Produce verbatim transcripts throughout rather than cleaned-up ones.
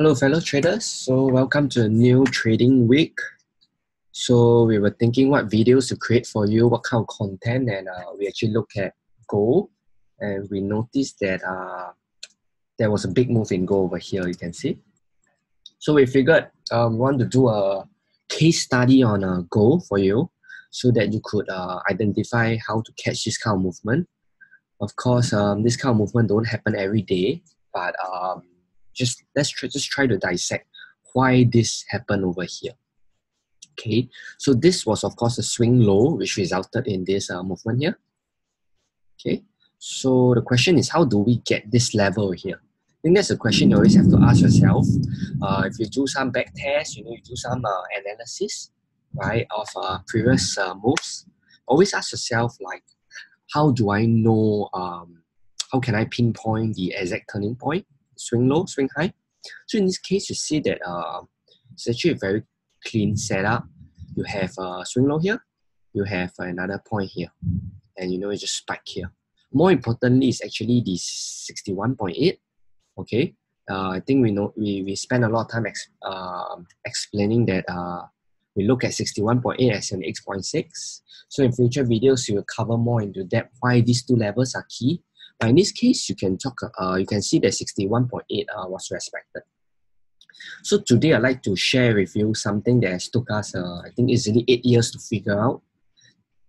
Hello fellow traders, so welcome to a new trading week. So we were thinking what videos to create for you, what kind of content, and uh, we actually looked at gold and we noticed that uh, there was a big move in gold over here, you can see. So we figured um, we want to do a case study on uh, gold for you so that you could uh, identify how to catch this kind of movement. Of course, um, this kind of movement don't happen every day, but um, Just let's try, just try to dissect why this happened over here. Okay, so this was of course a swing low which resulted in this uh, movement here. Okay, so the question is, how do we get this level here? I think that's a question you always have to ask yourself. Uh, if you do some back tests, you know, you do some uh, analysis, right, of uh, previous uh, moves. Always ask yourself, like, how do I know? Um, how can I pinpoint the exact turning point? Swing low, swing high. So in this case, you see that uh, it's actually a very clean setup. You have a swing low here, you have another point here, and you know it just spiked here. More importantly, it's actually the sixty-one point eight. Okay, uh, I think we know we we spend a lot of time ex uh, explaining that uh, we look at sixty-one point eight as an X point six. So in future videos, you will cover more into depth why these two levels are key. But in this case, you can talk. Uh, you can see that sixty-one point eight uh, was respected. So today, I'd like to share with you something that has took us, uh, I think, easily eight years to figure out,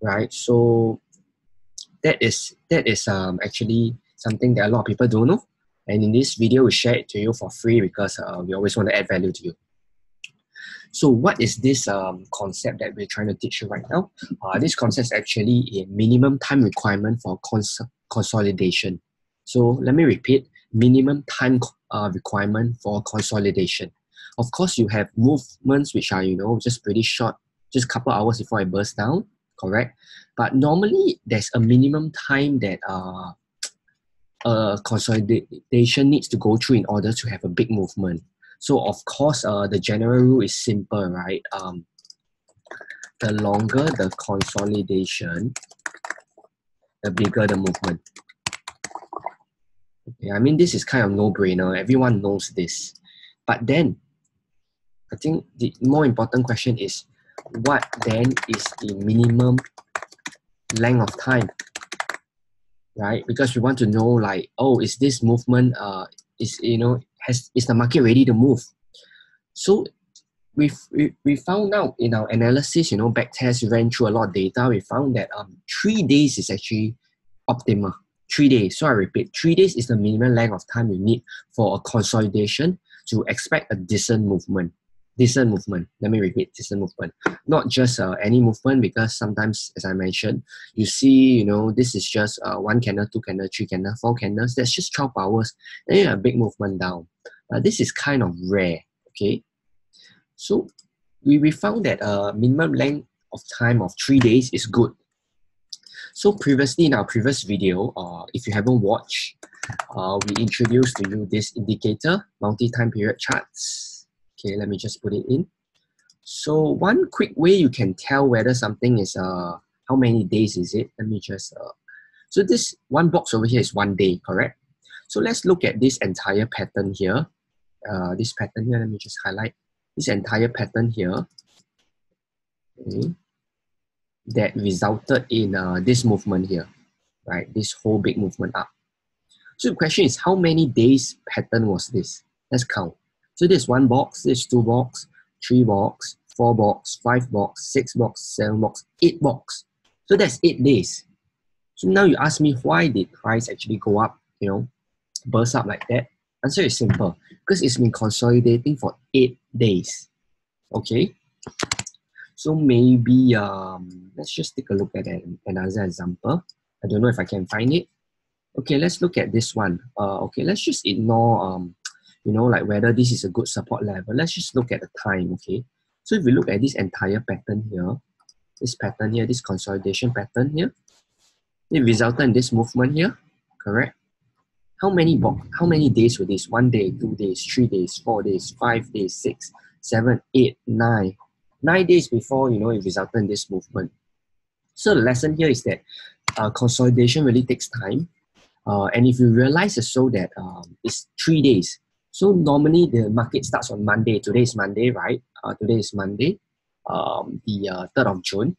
right? So that is that is um actually something that a lot of people don't know. And in this video, we share it to you for free because uh, we always want to add value to you. So what is this um, concept that we're trying to teach you right now? Uh, this concept is actually a minimum time requirement for cons consolidation. So let me repeat, minimum time uh, requirement for consolidation. Of course, you have movements which are, you know, just pretty short, just a couple hours before it bursts down, correct? But normally, there's a minimum time that uh, uh, consolidation needs to go through in order to have a big movement. So of course, uh, the general rule is simple, right? Um, the longer the consolidation, the bigger the movement. Yeah, I mean, this is kind of no-brainer. Everyone knows this. But then, I think the more important question is, what then is the minimum length of time, right? Because we want to know, like, oh, is this movement, uh, is, you know, Has, is the market ready to move? So we we found out in our analysis, you know, back test, ran through a lot of data. We found that um three days is actually optimal. Three days. So I repeat, three days is the minimum length of time you need for a consolidation to expect a decent movement. Decent movement. Let me repeat, decent movement. Not just uh, any movement, because sometimes, as I mentioned, you see, you know, this is just uh, one candle, two candle, three candle, four candles. That's just twelve hours. Then you have a big movement down. Uh, this is kind of rare, okay? So we, we found that uh, minimum length of time of three days is good. So previously, in our previous video, uh, if you haven't watched, uh, we introduced to you this indicator, multi-time period charts. Okay, let me just put it in. So one quick way you can tell whether something is, uh, how many days is it? Let me just, uh, so this one box over here is one day, correct? So let's look at this entire pattern here. Uh, this pattern here, let me just highlight this entire pattern here. Okay, that resulted in uh, this movement here, right? This whole big movement up. So the question is, how many days pattern was this? Let's count. So this one box, this two box, three box, four box, five box, six box, seven box, eight box. So that's eight days. So now you ask me, why did price actually go up, you know, burst up like that? Answer is simple, because it's been consolidating for eight days. Okay, so maybe um, let's just take a look at an, another example. I don't know if I can find it. Okay, let's look at this one. Uh, okay, let's just ignore um, you know, like whether this is a good support level. Let's just look at the time. Okay, so if we look at this entire pattern here, this pattern here, this consolidation pattern here, it resulted in this movement here, correct? How many box, how many days were this? One day, two days, three days, four days, five days, six, seven, eight, nine. Nine days before, you know, it resulted in this movement. So the lesson here is that uh, consolidation really takes time. Uh, and if you realize so that um, it's three days, So normally the market starts on Monday. Today is Monday, right? Uh, today is Monday, um, the uh, third of June.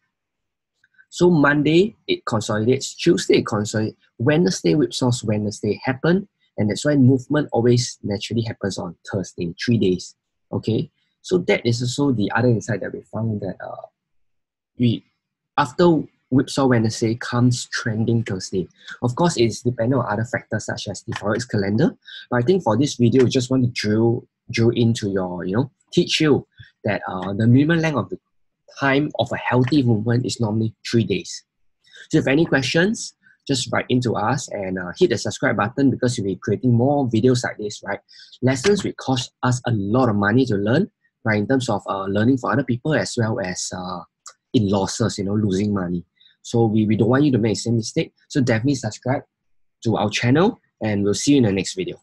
So Monday, it consolidates. Tuesday, it consolidates. Wednesday, whip saws Wednesday happen. And that's why movement always naturally happens on Thursday, three days. Okay. So that is also the other insight that we found, that uh, we, after Whipsaw Wednesday comes trending Thursday. Of course, it's dependent on other factors such as the Forex calendar. But I think for this video, we just want to drill, drill into your, you know, teach you that uh, the minimum length of the time of a healthy movement is normally three days. So if any questions, just write into us and uh, hit the subscribe button, because we'll be creating more videos like this, right? Lessons which cost us a lot of money to learn, right? In terms of uh, learning for other people as well as uh, in losses, you know, losing money. So we, we don't want you to make the same mistake. So definitely subscribe to our channel, and we'll see you in the next video.